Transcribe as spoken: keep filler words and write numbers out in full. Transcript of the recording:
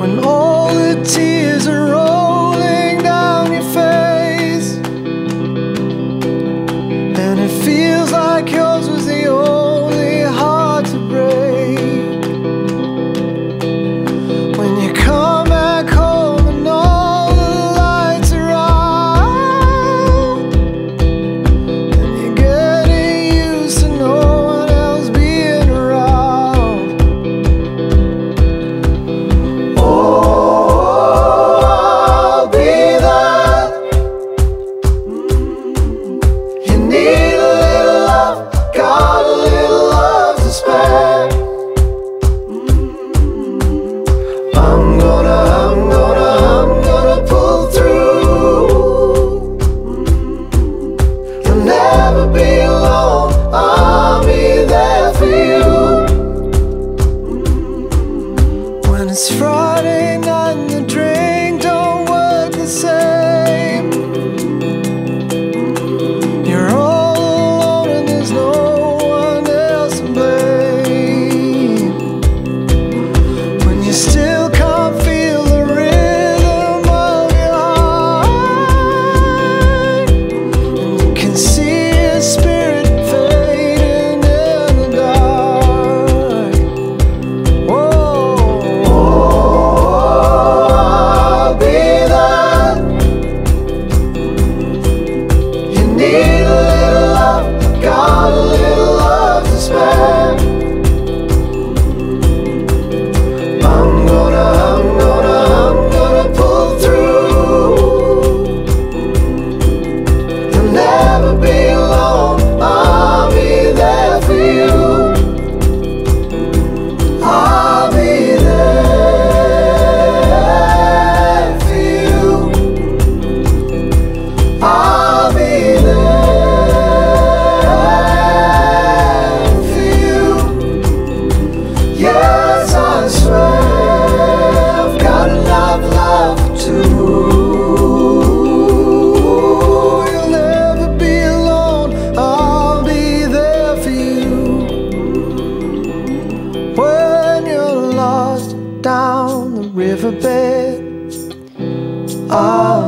when all the tears are rolling down your face, and it feels like yours was the only heart to break. When you come back home and all the lights are out, and you're getting used to no one else being around. Oh, I'll be there. You need a little love, got a little love to spare. I'm gonna, I'm gonna, I'm gonna pull through. You'll never be alone, I'll be there for you. When it's Friday night and the drink don't work the same, you're all alone and there's no one else to blame. When you still can't feel the rhythm of your heart, and you can see your spirit fading in the dark. Whoa. Oh, I'll be there. You need a little love, got a little love to spare. I'm gonna, I'm gonna, I'm gonna pull through. You'll never be alone, I'll be there for you. I'll be there for you. I'll be there for you. Yes, I swear I've got a love, love too. You'll never be alone, I'll be there for you. When you're lost down the riverbed, I'll